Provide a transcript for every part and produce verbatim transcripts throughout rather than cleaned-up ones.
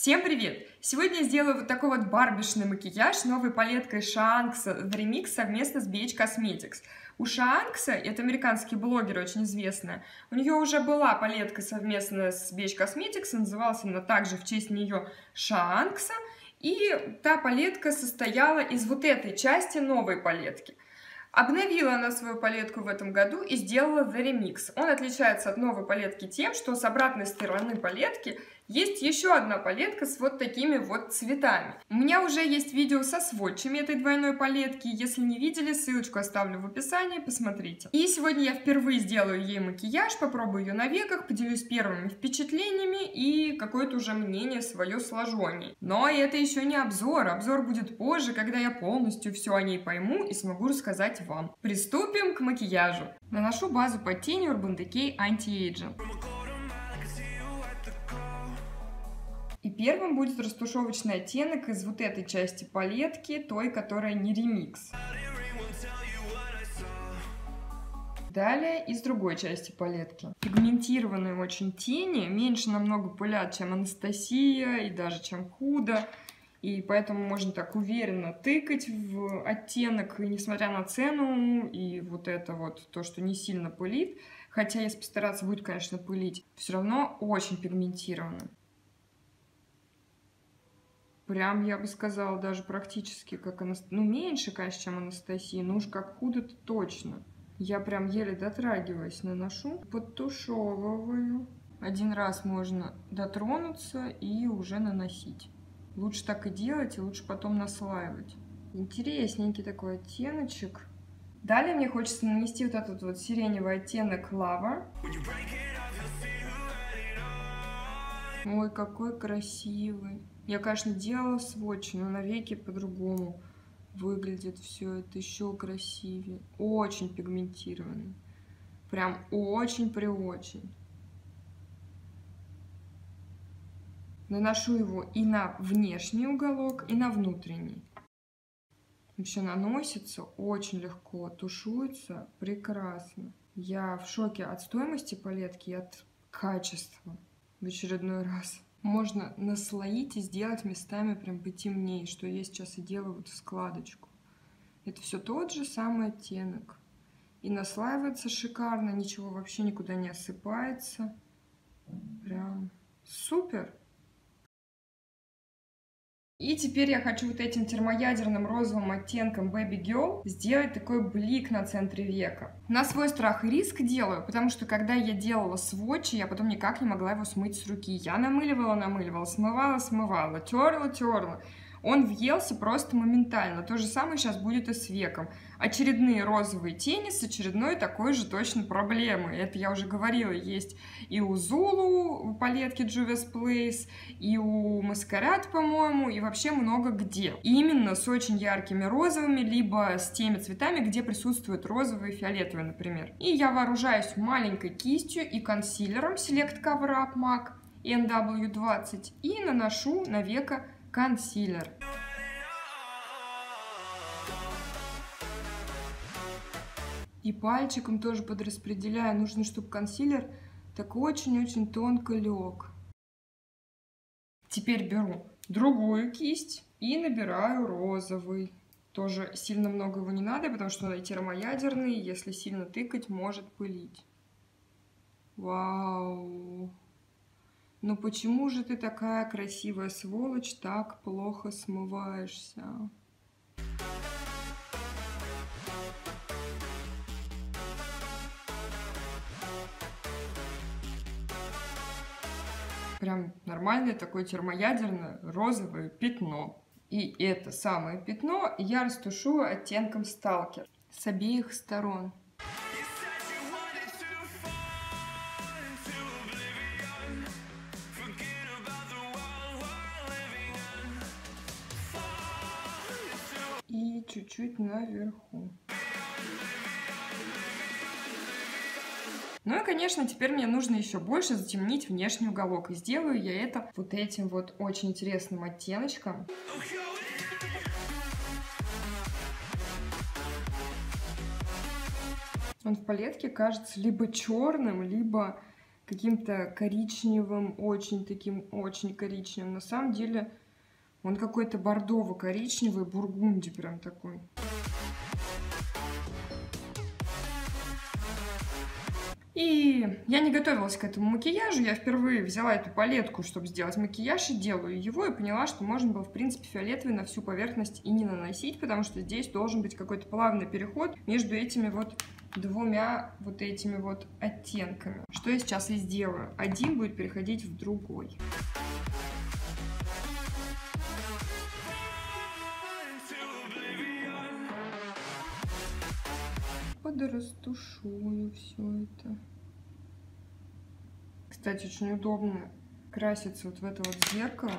Всем привет! Сегодня я сделаю вот такой вот барбишный макияж новой палеткой Shaaanxo в ремикс совместно с би эйч Cosmetics. У Shaaanxo, это американский блогер очень известный, у нее уже была палетка совместно с би эйч Cosmetics, называлась она также в честь нее Shaaanxo, и та палетка состояла из вот этой части новой палетки. Обновила она свою палетку в этом году и сделала The Remix. Он отличается от новой палетки тем, что с обратной стороны палетки есть еще одна палетка с вот такими вот цветами. У меня уже есть видео со сводчами этой двойной палетки. Если не видели, ссылочку оставлю в описании, посмотрите. И сегодня я впервые сделаю ей макияж, попробую ее на веках, поделюсь первыми впечатлениями и какое-то уже мнение свое сложу о ней. Но это еще не обзор. Обзор будет позже, когда я полностью все о ней пойму и смогу рассказать вам. Приступим к макияжу. Наношу базу под тени Urban Decay Anti-Aging. И первым будет растушевочный оттенок из вот этой части палетки, той, которая не ремикс. Далее из другой части палетки. Пигментированные очень тени, меньше намного пылят, чем Анастасия и даже чем Худо. И поэтому можно так уверенно тыкать в оттенок, и несмотря на цену, и вот это вот, то, что не сильно пылит, хотя если постараться будет, конечно, пылить, все равно очень пигментированным. Прям, я бы сказала, даже практически как Анастасия, ну меньше, конечно, чем Анастасия, но уж как Худо-то точно. Я прям еле дотрагиваюсь, наношу, подтушевываю. Один раз можно дотронуться и уже наносить. Лучше так и делать, и лучше потом наслаивать. Интересненький такой оттеночек. Далее мне хочется нанести вот этот вот сиреневый оттенок Лава. Ой, какой красивый. Я, конечно, делала сводчи, но навеки по-другому выглядит все это еще красивее. Очень пигментированный. Прям очень-преочень. Наношу его и на внешний уголок, и на внутренний. Вообще наносится очень легко, тушуется прекрасно. Я в шоке от стоимости палетки и от качества в очередной раз. Можно наслоить и сделать местами прям потемнее, что я сейчас и делаю вот в складочку. Это все тот же самый оттенок. И наслаивается шикарно, ничего вообще никуда не осыпается. Прям супер! И теперь я хочу вот этим термоядерным розовым оттенком Baby Girl сделать такой блик на центре века. На свой страх и риск делаю, потому что когда я делала сводчи, я потом никак не могла его смыть с руки. Я намыливала, намыливала, смывала, смывала, терла, терла. Он въелся просто моментально. То же самое сейчас будет и с веком. Очередные розовые тени с очередной такой же точно проблемой. Это я уже говорила, есть и у Zulu, у палетки Juvias Place, и у Masquerade, по-моему, и вообще много где. Именно с очень яркими розовыми, либо с теми цветами, где присутствуют розовые и фиолетовые, например. И я вооружаюсь маленькой кистью и консилером Select Cover Up мак эн дабл ю двадцать и наношу на веко консилер. И пальчиком тоже подраспределяю. Нужно, чтобы консилер так очень-очень тонко лег. Теперь беру другую кисть и набираю розовый. Тоже сильно много его не надо, потому что он термоядерный. Если сильно тыкать, может пылить. Вау! Ну почему же ты такая красивая сволочь, так плохо смываешься? Прям нормальное такое термоядерное розовое пятно. И это самое пятно я растушую оттенком Сталкер с обеих сторон. И чуть-чуть наверху. Ну и, конечно, теперь мне нужно еще больше затемнить внешний уголок. И сделаю я это вот этим вот очень интересным оттеночком. Он в палетке кажется либо черным, либо каким-то коричневым, очень таким, очень коричневым. На самом деле он какой-то бордово-коричневый, бургунди прям такой. И я не готовилась к этому макияжу, я впервые взяла эту палетку, чтобы сделать макияж, и делаю его, и поняла, что можно было, в принципе, фиолетовый на всю поверхность и не наносить, потому что здесь должен быть какой-то плавный переход между этими вот двумя вот этими вот оттенками, что я сейчас и сделаю. Один будет переходить в другой. Подрастушую все это. Кстати, очень удобно краситься вот в это вот зеркало,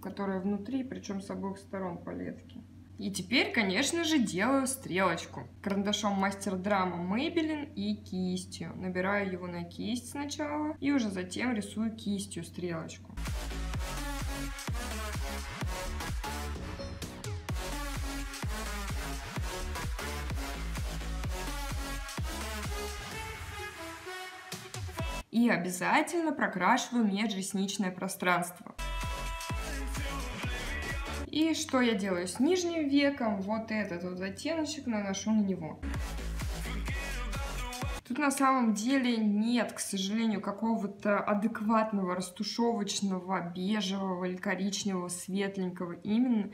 которое внутри, причем с обоих сторон палетки. И теперь, конечно же, делаю стрелочку. Карандашом мастер драма Maybelline и кистью. Набираю его на кисть сначала и уже затем рисую кистью стрелочку. И обязательно прокрашиваю межресничное пространство. И что я делаю с нижним веком? Вот этот вот оттеночек наношу на него. Тут на самом деле нет, к сожалению, какого-то адекватного растушевочного, бежевого или коричневого, светленького именно.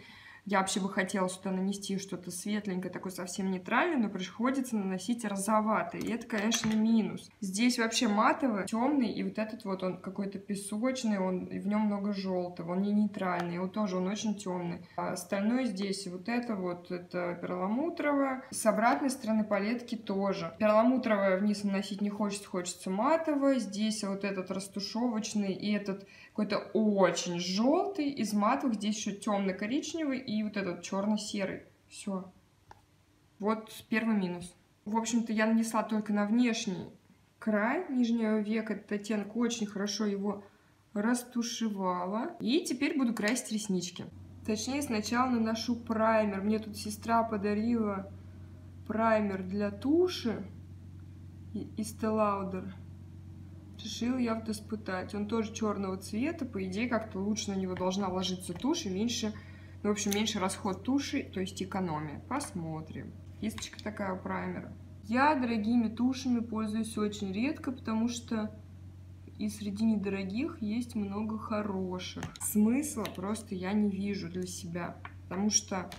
Я вообще бы хотела сюда нанести что-то светленькое, такое совсем нейтральное, но приходится наносить розоватый. И это, конечно, минус. Здесь вообще матовый, темный, и вот этот вот он какой-то песочный, он, и в нем много желтого, он не нейтральный, его тоже он очень темный. А остальное здесь вот это вот, это перламутровое. С обратной стороны палетки тоже. Перламутровое вниз наносить не хочется, хочется матовое. Здесь вот этот растушевочный и этот какой-то очень желтый. Из матовых здесь еще темно-коричневый и вот этот черно-серый. Все. Вот первый минус. В общем-то, я нанесла только на внешний край нижнего века. Этот оттенок очень хорошо его растушевала. И теперь буду красить реснички. Точнее, сначала наношу праймер. Мне тут сестра подарила праймер для туши. Estée Lauder. Решила я вот испытать. Он тоже черного цвета. По идее, как-то лучше на него должна ложиться тушь и меньше... В общем, меньше расход туши, то есть экономия. Посмотрим. Кисточка такая у праймера. Я дорогими тушами пользуюсь очень редко, потому что и среди недорогих есть много хороших. Смысла просто я не вижу для себя, потому что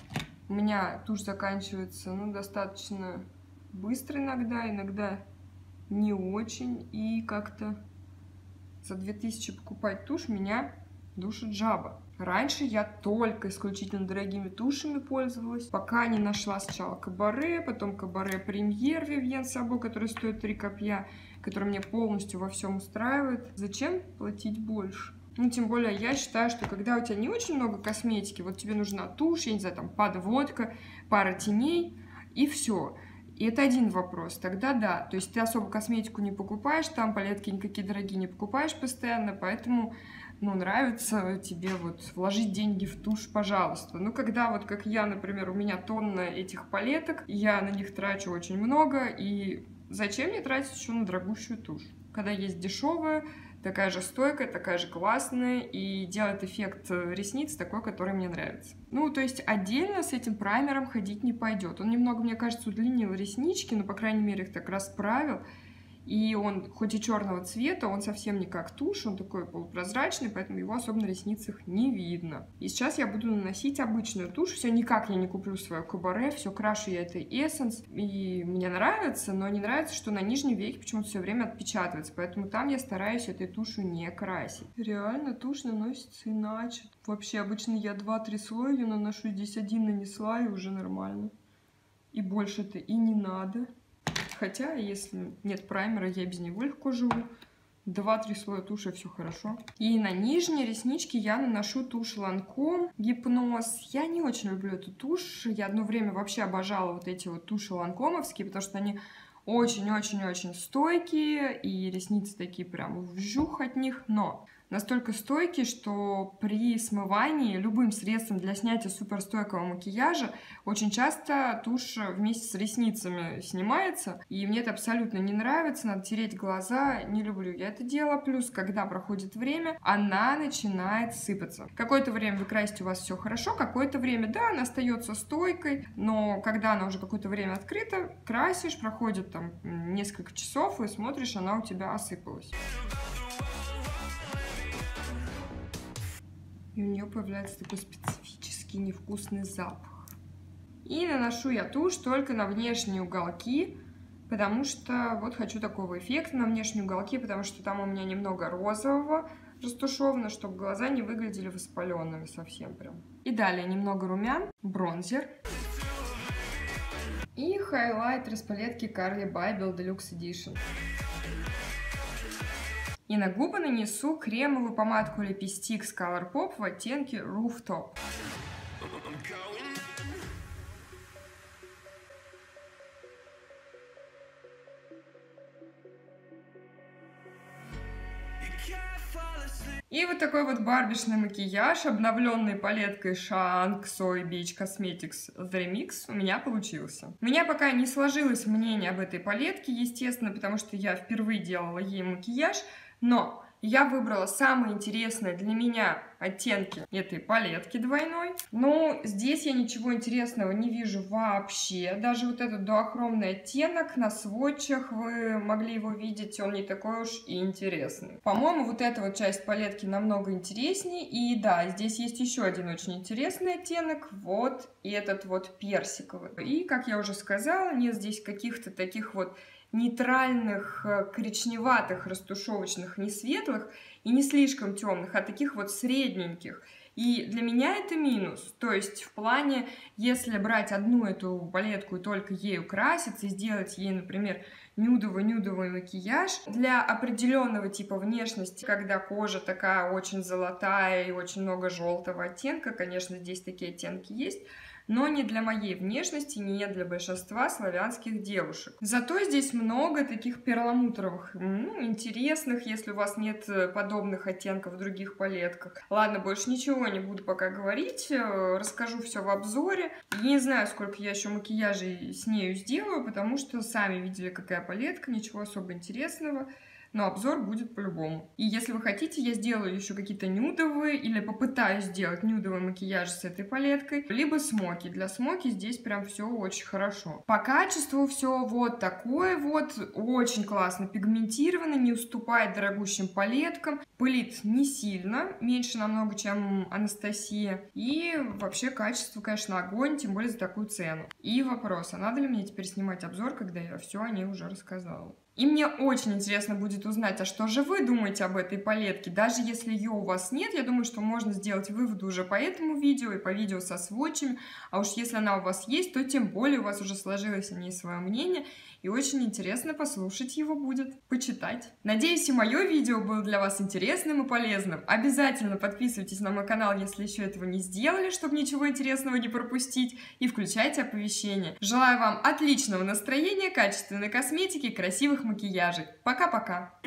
у меня тушь заканчивается, ну, достаточно быстро иногда, иногда не очень. И как-то за две тысячи покупать тушь меня душит жаба. Раньше я только исключительно дорогими тушами пользовалась, пока не нашла сначала Кабаре, потом Кабаре Премьер Vivienne Sabo, который стоит три копья, который мне полностью во всем устраивает. Зачем платить больше? Ну, тем более, я считаю, что когда у тебя не очень много косметики, вот тебе нужна тушь, я не знаю, там подводка, пара теней и все. И это один вопрос, тогда да, то есть ты особо косметику не покупаешь, там палетки никакие дорогие не покупаешь постоянно, поэтому, ну, нравится тебе вот вложить деньги в тушь, пожалуйста. Ну, когда вот, как я, например, у меня тонна этих палеток, я на них трачу очень много, и зачем мне тратить еще на дорогущую тушь? Когда есть дешевая, такая же стойкая, такая же классная, и делает эффект ресниц такой, который мне нравится. Ну, то есть отдельно с этим праймером ходить не пойдет. Он немного, мне кажется, удлинил реснички, но, по крайней мере, их так расправил. И он, хоть и черного цвета, он совсем не как тушь, он такой полупрозрачный, поэтому его особо на ресницах не видно. И сейчас я буду наносить обычную тушь, все никак я не куплю свою Кабаре, все крашу я этой Essence, и мне нравится, но не нравится, что на нижнем веке почему-то все время отпечатывается, поэтому там я стараюсь этой тушью не красить. Реально тушь наносится иначе. Вообще, обычно я два-три слоя ее наношу, здесь один нанесла, и уже нормально. И больше-то и не надо. Хотя, если нет праймера, я без него легко живу. два-три слоя туши, все хорошо. И на нижние реснички я наношу тушь Lancome Гипноз. Я не очень люблю эту тушь. Я одно время вообще обожала вот эти вот туши ланкомовские, потому что они очень-очень-очень стойкие, и ресницы такие прям вжух от них. Но настолько стойкий, что при смывании любым средством для снятия суперстойкого макияжа очень часто тушь вместе с ресницами снимается, и мне это абсолютно не нравится, надо тереть глаза, не люблю я это дело. Плюс, когда проходит время, она начинает сыпаться. Какое-то время вы красите, у вас все хорошо, какое-то время, да, она остается стойкой, но когда она уже какое-то время открыта, красишь, проходит там несколько часов, и смотришь, она у тебя осыпалась. И у нее появляется такой специфический невкусный запах. И наношу я тушь только на внешние уголки, потому что вот хочу такого эффекта на внешние уголки, потому что там у меня немного розового растушевано, чтобы глаза не выглядели воспаленными совсем прям. И далее немного румян, бронзер. И хайлайтер с палетки Carly Bible Deluxe Edition. И на губы нанесу кремовую помадку-лепестик с Color Pop в оттенке Rooftop. И вот такой вот барбишный макияж, обновленный палеткой Shaaanxo и би эйч Cosmetics The Remix, у меня получился. У меня пока не сложилось мнение об этой палетке, естественно, потому что я впервые делала ей макияж, но я выбрала самые интересные для меня оттенки этой палетки двойной. Но здесь я ничего интересного не вижу вообще. Даже вот этот дуохромный оттенок на свотчах вы могли его видеть, он не такой уж и интересный. По-моему, вот эта вот часть палетки намного интереснее. И да, здесь есть еще один очень интересный оттенок, вот этот вот персиковый. И, как я уже сказала, нет здесь каких-то таких вот нейтральных, коричневатых, растушевочных, не светлых и не слишком темных, а таких вот средненьких. И для меня это минус, то есть в плане, если брать одну эту палетку и только ею краситься, и сделать ей, например, нюдово-нюдовый макияж для определенного типа внешности, когда кожа такая очень золотая и очень много желтого оттенка, конечно, здесь такие оттенки есть, но не для моей внешности, не для большинства славянских девушек. Зато здесь много таких перламутровых, ну, интересных, если у вас нет подобных оттенков в других палетках. Ладно, больше ничего не буду пока говорить, расскажу все в обзоре. Я не знаю, сколько я еще макияжей с нею сделаю, потому что сами видели, какая палетка, ничего особо интересного. Но обзор будет по-любому. И если вы хотите, я сделаю еще какие-то нюдовые, или попытаюсь сделать нюдовый макияж с этой палеткой, либо смоки. Для смоки здесь прям все очень хорошо. По качеству все вот такое вот, очень классно пигментировано, не уступает дорогущим палеткам, пылит не сильно, меньше намного, чем Анастасия. И вообще качество, конечно, огонь, тем более за такую цену. И вопрос, а надо ли мне теперь снимать обзор, когда я все о ней уже рассказала? И мне очень интересно будет узнать, а что же вы думаете об этой палетке. Даже если ее у вас нет, я думаю, что можно сделать выводы уже по этому видео и по видео со свотчами. А уж если она у вас есть, то тем более у вас уже сложилось о ней свое мнение. И очень интересно послушать его будет, почитать. Надеюсь, и мое видео было для вас интересным и полезным. Обязательно подписывайтесь на мой канал, если еще этого не сделали, чтобы ничего интересного не пропустить. И включайте оповещения. Желаю вам отличного настроения, качественной косметики, красивых макияжей. Пока-пока!